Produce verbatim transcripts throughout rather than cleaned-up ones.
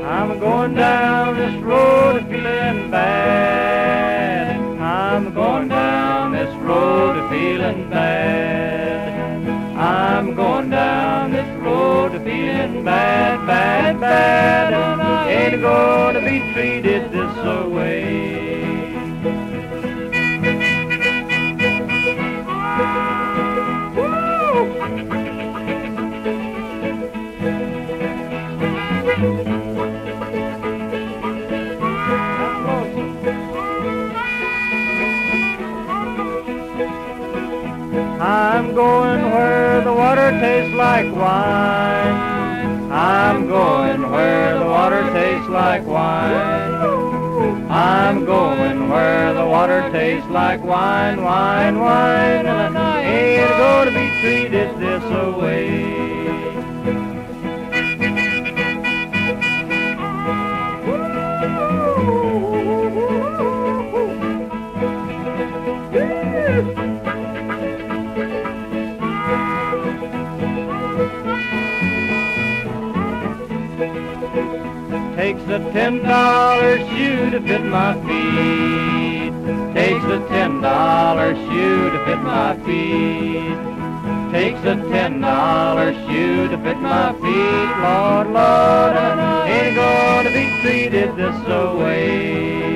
I'm going down this road feeling bad. I'm going down this road feeling bad. I'm going down this road feeling bad, bad, bad. And I ain't gonna be treated this way. I'm going where the water tastes like wine. I'm going where the water tastes like wine. I'm going where the water tastes like wine, wine, wine. And I ain't gonna be treated this way. Takes a ten dollar shoe to fit my feet. Takes a ten dollar shoe to fit my feet. Takes a ten dollar shoe to fit my feet. Lord, Lord, I ain't gonna be treated this way.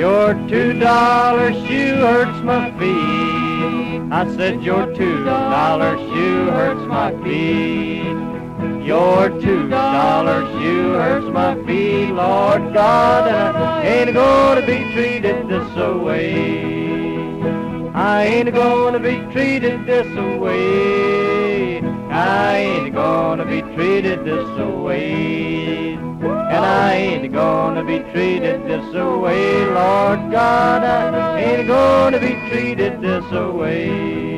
Your two dollar shoe hurts my feet. I said your two dollar shoe hurts my feet. Your two dollar shoe hurts my feet. Lord God, I ain't gonna be treated this way. I ain't gonna be treated this way. I ain't gonna be treated this way. And I ain't gonna be treated this way, Lord God, I ain't gonna be treated this way.